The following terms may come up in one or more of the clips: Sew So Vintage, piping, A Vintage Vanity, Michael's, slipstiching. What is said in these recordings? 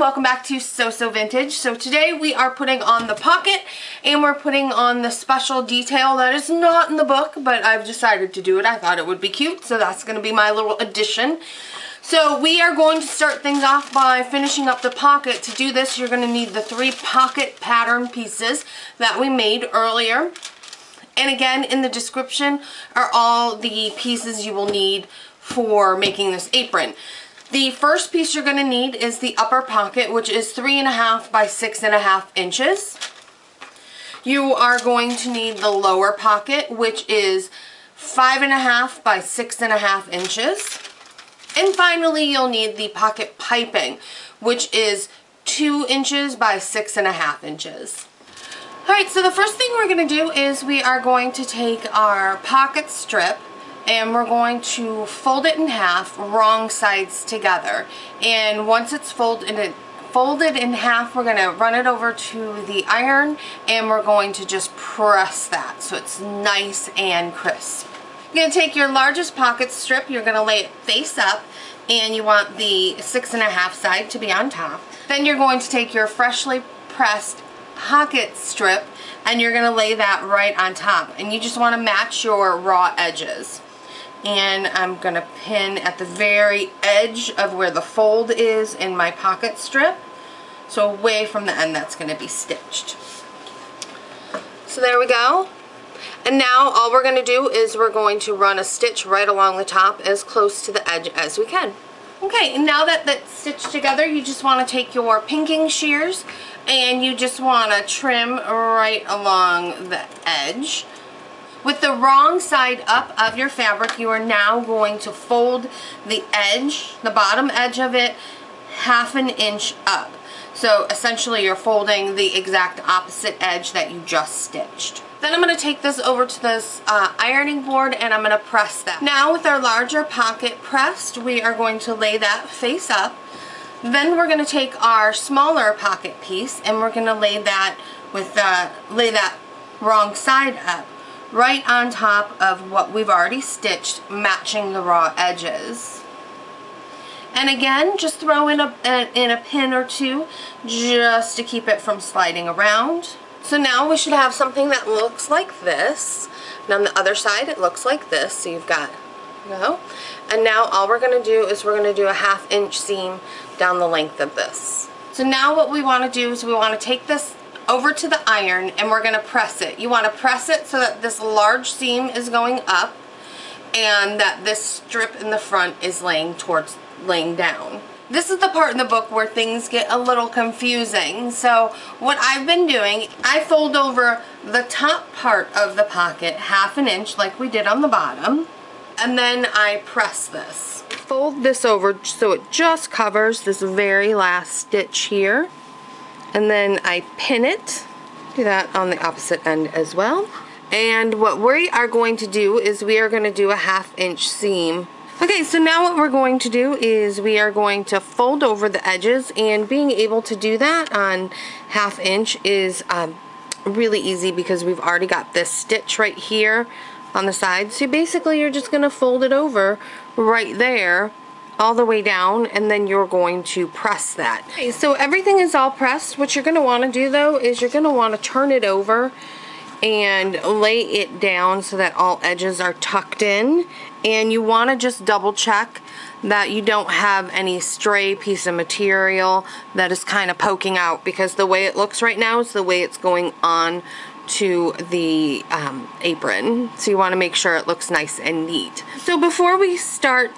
welcome back to Sew So Vintage. So today we are putting on the pocket and we're putting on the special detail that is not in the book, but I've decided to do it. I thought it would be cute, so that's going to be my little addition. So we are going to start things off by finishing up the pocket. To do this, you're going to need the 3 pocket pattern pieces that we made earlier. And again, in the description are all the pieces you will need for making this apron. The first piece you're going to need is the upper pocket, which is 3.5 by 6.5 inches. You are going to need the lower pocket, which is 5.5 by 6.5 inches. And finally, you'll need the pocket piping, which is 2 inches by 6.5 inches. Alright, so the first thing we're going to do is we are going to take our pocket strip and we're going to fold it in half, wrong sides together. And once it's folded in half, we're going to run it over to the iron and we're going to just press that so it's nice and crisp. You're going to take your largest pocket strip, you're going to lay it face up, and you want the 6.5 side to be on top. Then you're going to take your freshly pressed pocket strip and you're going to lay that right on top, and you just want to match your raw edges. And I'm going to pin at the very edge of where the fold is in my pocket strip, so away from the end that's going to be stitched. So there we go. And now all we're going to do is we're going to run a stitch right along the top as close to the edge as we can. Okay, and now that that's stitched together, you just want to take your pinking shears and you just want to trim right along the edge. With the wrong side up of your fabric, you are now going to fold the edge, the bottom edge of it, 1/2 inch up. So essentially you're folding the exact opposite edge that you just stitched. Then I'm going to take this over to this ironing board and I'm going to press that. Now with our larger pocket pressed, we are going to lay that face up. Then we're going to take our smaller pocket piece and we're going to lay that lay that wrong side up right on top of what we've already stitched, matching the raw edges. And again, just throw in a pin or two just to keep it from sliding around. So now we should have something that looks like this, and on the other side it looks like this. So you've got, you know, and now all we're going to do is we're going to do a 1/2 inch seam down the length of this. So now what we want to do is we want to take this over to the iron and we're going to press it. You want to press it so that this large seam is going up and that this strip in the front is laying down. This is the part in the book where things get a little confusing. So what I've been doing, I fold over the top part of the pocket 1/2 inch like we did on the bottom, and then I press this. Fold this over so it just covers this very last stitch here, and then I pin it. Do that on the opposite end as well. And what we are going to do is we are going to do a 1/2 inch seam. Okay, so now what we're going to do is we are going to fold over the edges, and being able to do that on 1/2 inch is really easy because we've already got this stitch right here on the side. So basically you're just going to fold it over right there all the way down, and then you're going to press that. Okay, so everything is all pressed. What you're going to want to do though is you're going to want to turn it over and lay it down so that all edges are tucked in, and you want to just double check that you don't have any stray piece of material that is kind of poking out, because the way it looks right now is the way it's going on to the apron. So you want to make sure it looks nice and neat. So before we start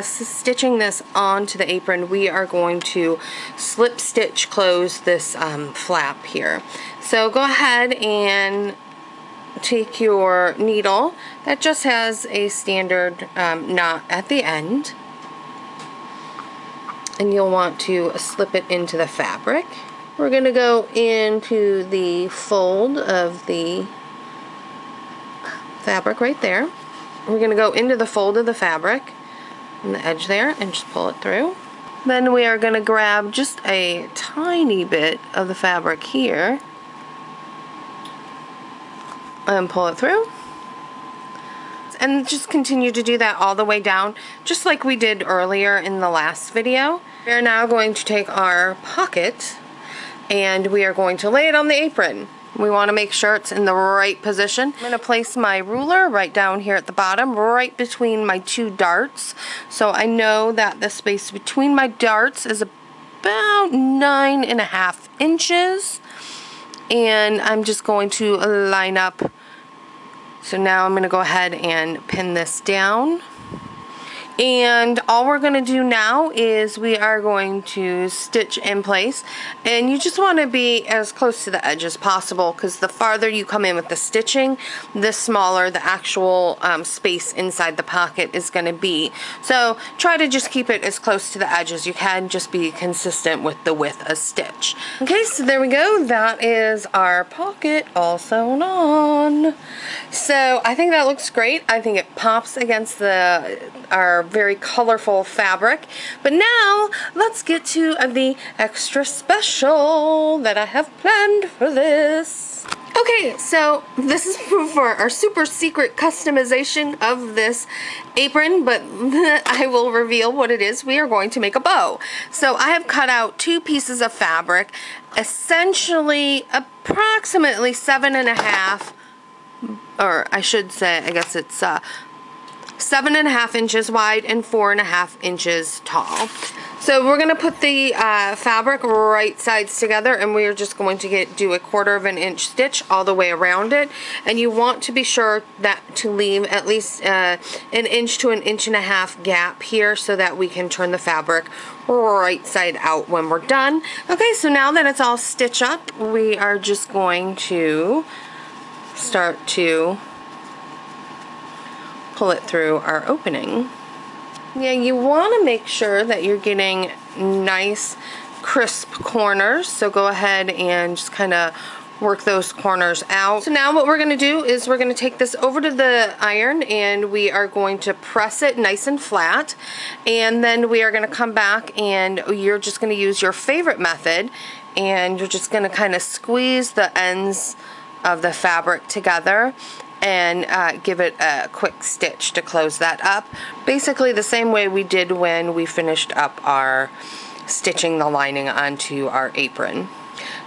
stitching this onto the apron, we are going to slip stitch close this flap here. So go ahead and take your needle that just has a standard knot at the end, and you'll want to slip it into the fabric. We're going to go into the fold of the fabric right there. We're going to go into the fold of the fabric on the edge there and just pull it through. Then we are going to grab just a tiny bit of the fabric here and pull it through, and just continue to do that all the way down, just like we did earlier in the last video. We are now going to take our pocket and we are going to lay it on the apron. We want to make sure it's in the right position. I'm going to place my ruler right down here at the bottom, right between my two darts. So I know that the space between my darts is about 9.5 inches. And I'm just going to line up. So now I'm going to go ahead and pin this down. And all we're going to do now is we are going to stitch in place, and you just want to be as close to the edge as possible, because the farther you come in with the stitching, the smaller the actual space inside the pocket is going to be. So try to just keep it as close to the edge as you can, just be consistent with the width of stitch. Okay, so there we go. That is our pocket all sewn on. So I think that looks great. I think it pops against our very colorful fabric. But now let's get to the extra special that I have planned for this. Okay, so this is for our super secret customization of this apron, but I will reveal what it is. We are going to make a bow. So I have cut out 2 pieces of fabric, essentially approximately 7.5, or I should say, I guess it's 7.5 inches wide and 4.5 inches tall. So we're going to put the fabric right sides together, and we're just going to do a 1/4 inch stitch all the way around it. And you want to be sure that to leave at least 1 inch to 1.5 inch gap here, so that we can turn the fabric right side out when we're done. Okay, so now that it's all stitched up, we are just going to start to pull it through our opening. Yeah, you want to make sure that you're getting nice crisp corners, so go ahead and just kind of work those corners out. So now what we're going to do is we're going to take this over to the iron, and we are going to press it nice and flat, and then we are going to come back, and you're just going to use your favorite method, and you're just going to kind of squeeze the ends of the fabric together and give it a quick stitch to close that up. Basically the same way we did when we finished up our stitching the lining onto our apron.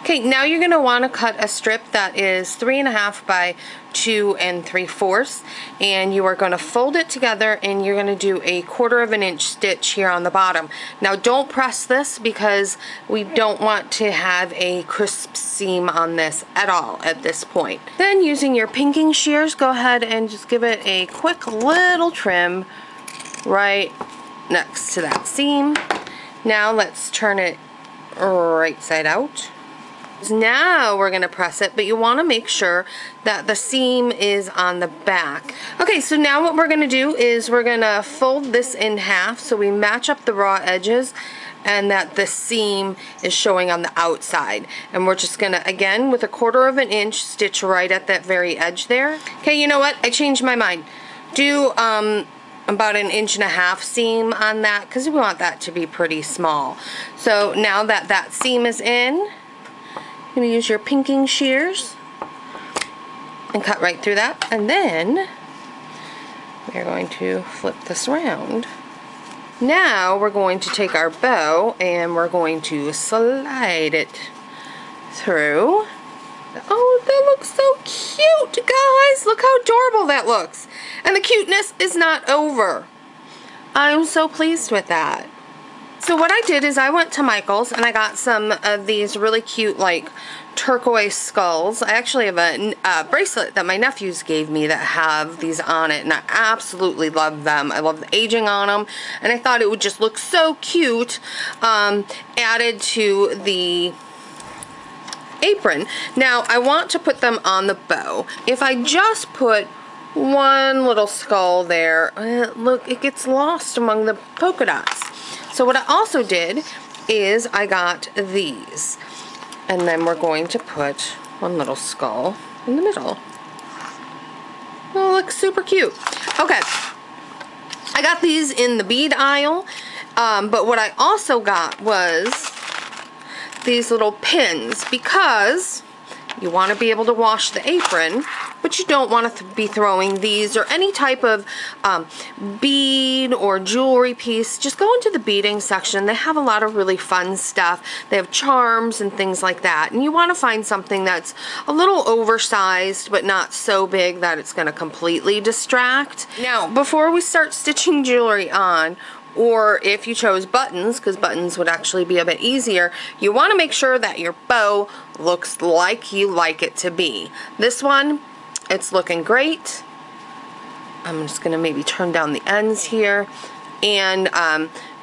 Okay, now you're going to want to cut a strip that is 3.5 by 2 3/4, and you are going to fold it together, and you're going to do a 1/4 inch stitch here on the bottom. Now don't press this, because we don't want to have a crisp seam on this at all at this point. Then using your pinking shears, go ahead and just give it a quick little trim right next to that seam. Now let's turn it right side out. Now we're going to press it, but you want to make sure that the seam is on the back. Okay, so now what we're going to do is we're going to fold this in half so we match up the raw edges and that the seam is showing on the outside. And we're just going to, again, with a 1/4 inch, stitch right at that very edge there. Okay, you know what? I changed my mind. Do about 1.5 inch seam on that, because we want that to be pretty small. So now that that seam is in, you're going to use your pinking shears and cut right through that, and then we're going to flip this around. Now we're going to take our bow and we're going to slide it through. Oh, that looks so cute, guys. Look how adorable that looks. And the cuteness is not over. I'm so pleased with that. So what I did is I went to Michael's and I got some of these really cute like turquoise skulls. I actually have a bracelet that my nephews gave me that have these on it, and I absolutely love them. I love the aging on them, and I thought it would just look so cute added to the apron. Now I want to put them on the bow. If I just put one little skull there, look, it gets lost among the polka dots. So what I also did is I got these, and then we're going to put one little skull in the middle. It'll look super cute. Okay, I got these in the bead aisle, but what I also got was these little pins, because you want to be able to wash the apron, but you don't want to be throwing these or any type of bead or jewelry piece, just go into the beading section. They have a lot of really fun stuff. They have charms and things like that, and you want to find something that's a little oversized but not so big that it's going to completely distract. Now, before we start stitching jewelry on, or if you chose buttons, because buttons would actually be a bit easier, you want to make sure that your bow looks like you like it to be. This one, it's looking great. I'm just going to maybe turn down the ends here, and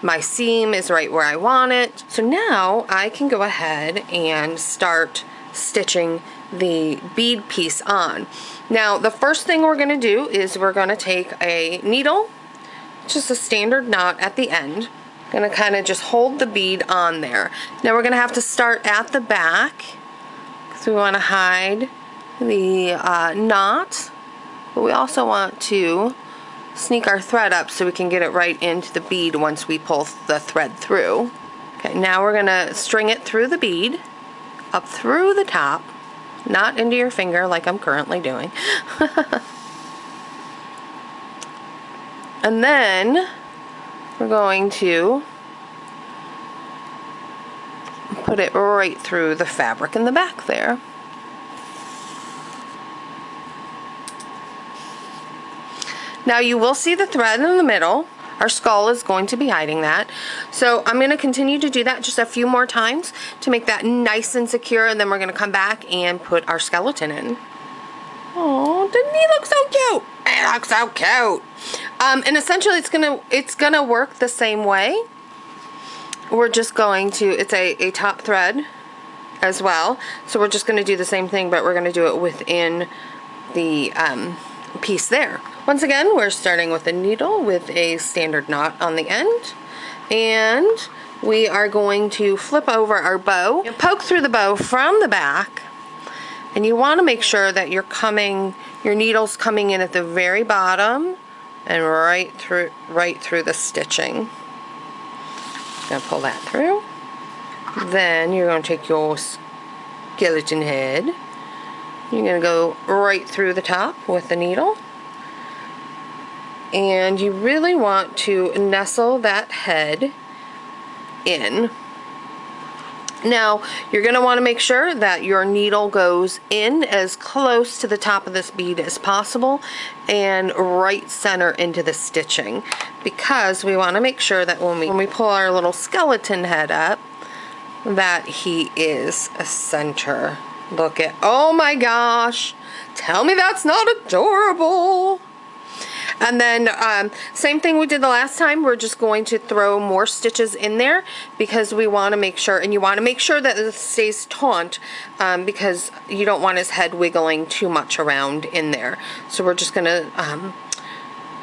my seam is right where I want it. So now I can go ahead and start stitching the bead piece on. Now, the first thing we're going to do is we're going to take a needle, just a standard knot at the end. I'm going to kind of just hold the bead on there. Now we're going to have to start at the back because we want to hide the knot, but we also want to sneak our thread up so we can get it right into the bead once we pull the thread through. Okay, now we're going to string it through the bead, up through the top, not into your finger like I'm currently doing. And then we're going to put it right through the fabric in the back there. Now you will see the thread in the middle. Our skull is going to be hiding that. So I'm going to continue to do that just a few more times to make that nice and secure, and then we're going to come back and put our skeleton in. Oh, didn't he look so cute? He looks so cute. And essentially it's gonna work the same way. We're just going to, it's a top thread as well, so we're just gonna do the same thing, but we're gonna do it within the piece there. Once again, we're starting with a needle with a standard knot on the end, and we are going to flip over our bow and poke through the bow from the back. And you want to make sure that you're your needle's coming in at the very bottom and right through the stitching. I'm going to pull that through. Then you're going to take your skeleton head. You're going to go right through the top with the needle. And you really want to nestle that head in. Now, you're going to want to make sure that your needle goes in as close to the top of this bead as possible and right center into the stitching, because we want to make sure that when we pull our little skeleton head up, that he is a center. Look at, oh my gosh, tell me that's not adorable. And then same thing we did the last time, we're just going to throw more stitches in there because we want to make sure, and you want to make sure that it stays taut because you don't want his head wiggling too much around in there. So we're just going to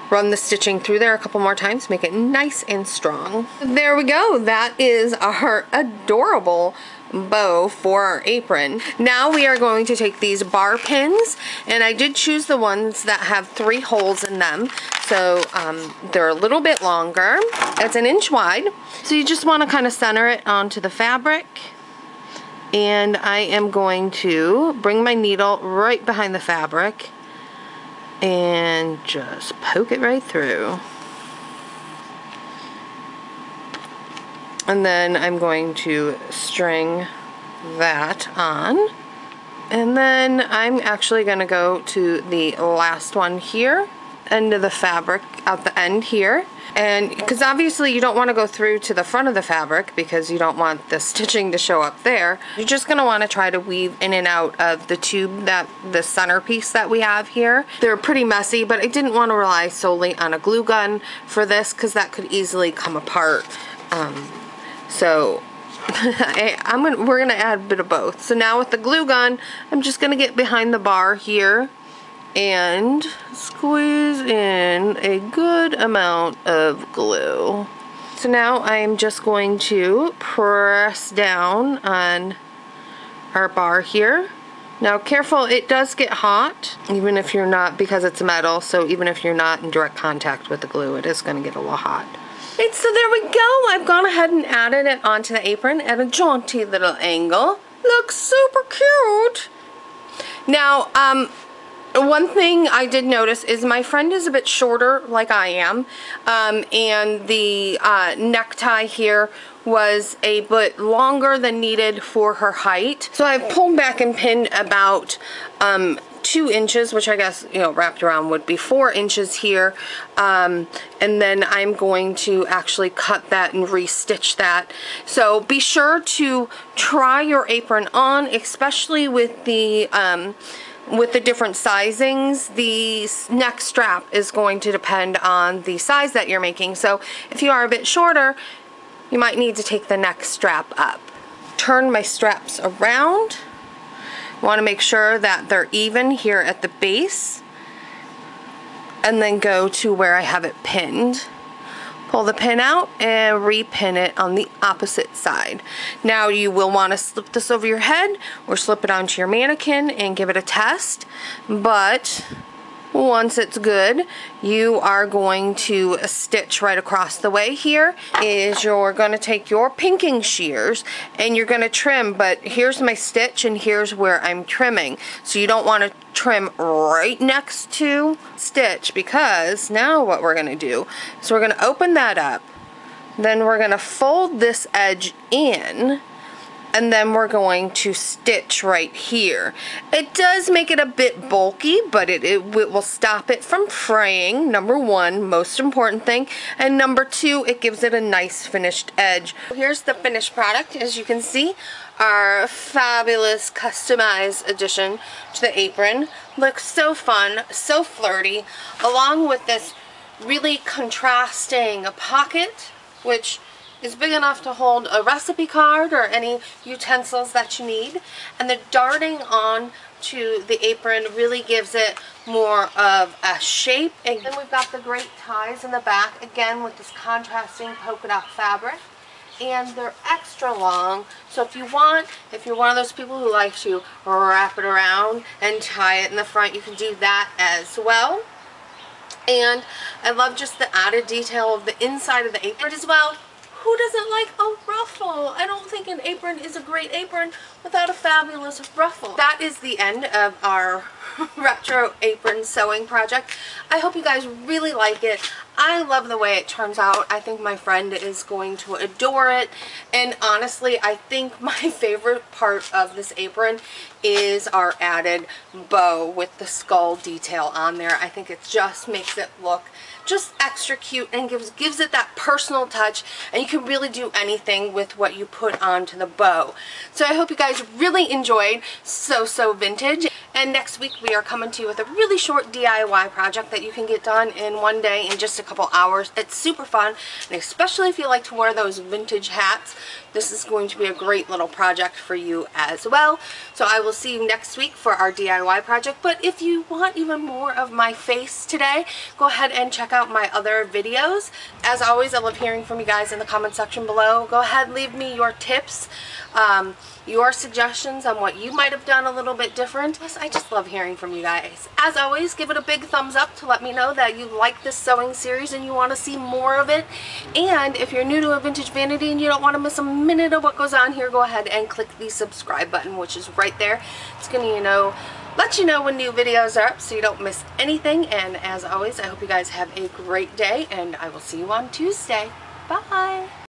run the stitching through there a couple more times, make it nice and strong. There we go, that is our adorable bow for our apron. Now we are going to take these bar pins, and I did choose the ones that have 3 holes in them, so they're a little bit longer. It's an inch wide, so you just want to kind of center it onto the fabric, and I am going to bring my needle right behind the fabric and just poke it right through. And then I'm going to string that on. And then I'm actually going to go to the last one here, end of the fabric at the end here. And because obviously you don't want to go through to the front of the fabric because you don't want the stitching to show up there. You're just going to want to try to weave in and out of the tube, that the centerpiece that we have here. They're pretty messy, but I didn't want to rely solely on a glue gun for this because that could easily come apart. So we're gonna add a bit of both. So now with the glue gun, I'm just gonna get behind the bar here and squeeze in a good amount of glue. So now I'm just going to press down on our bar here. Now careful, it does get hot, even if you're not, because it's metal, so even if you're not in direct contact with the glue, it is gonna get a little hot. And so there we go, I've gone ahead and added it onto the apron at a jaunty little angle. Looks super cute. Now One thing I did notice is my friend is a bit shorter, like I am, and the necktie here was a bit longer than needed for her height. So I pulled back and pinned about 2 inches, which I guess, you know, wrapped around would be 4 inches here, and then I'm going to actually cut that and restitch that. So be sure to try your apron on, especially with the different sizings. The neck strap is going to depend on the size that you're making, so if you are a bit shorter, you might need to take the neck strap up. Turn my straps around. Want to make sure that they're even here at the base, and then go to where I have it pinned. Pull the pin out and repin it on the opposite side. Now you will want to slip this over your head or slip it onto your mannequin and give it a test, but once it's good, you are going to stitch right across the way. Here is you're going to take your pinking shears and you're going to trim, but here's my stitch and here's where I'm trimming. So you don't want to trim right next to stitch, because now what we're going to do is we're going to open that up, then we're going to fold this edge in, and then we're going to stitch right here. It does make it a bit bulky, but it will stop it from fraying, number one, most important thing, and number two, it gives it a nice finished edge. Here's the finished product, as you can see, our fabulous customized addition to the apron. Looks so fun, so flirty, along with this really contrasting pocket, which is big enough to hold a recipe card or any utensils that you need, and the darting on to the apron really gives it more of a shape. And then we've got the great ties in the back, again with this contrasting polka dot fabric, and they're extra long, so if you want, if you're one of those people who like to wrap it around and tie it in the front, you can do that as well. And I love just the added detail of the inside of the apron as well. Who doesn't like a ruffle? I don't think an apron is a great apron without a fabulous ruffle. That is the end of our retro apron sewing project. I hope you guys really like it. I love the way it turns out. I think my friend is going to adore it. And honestly, I think my favorite part of this apron is our added bow with the skull detail on there. I think it just makes it look just extra cute and gives it that personal touch, and you can really do anything with what you put onto the bow. So I hope you guys really enjoyed Sew So Vintage, and next week we are coming to you with a really short DIY project that you can get done in one day, in just a couple hours. It's super fun, and especially if you like to wear those vintage hats, this is going to be a great little project for you as well. So I will see you next week for our DIY project, but if you want even more of my face today, go ahead and check out my other videos. As always, I love hearing from you guys in the comment section below. Go ahead, leave me your tips, your suggestions on what you might have done a little bit different. I just love hearing from you guys. As always, give it a big thumbs up to let me know that you like this sewing series and you want to see more of it. And if you're new to A Vintage Vanity and you don't want to miss a minute of what goes on here, go ahead and click the subscribe button, which is right there. It's going to, you know, let you know when new videos are up so you don't miss anything. And as always, I hope you guys have a great day, and I will see you on Tuesday. Bye!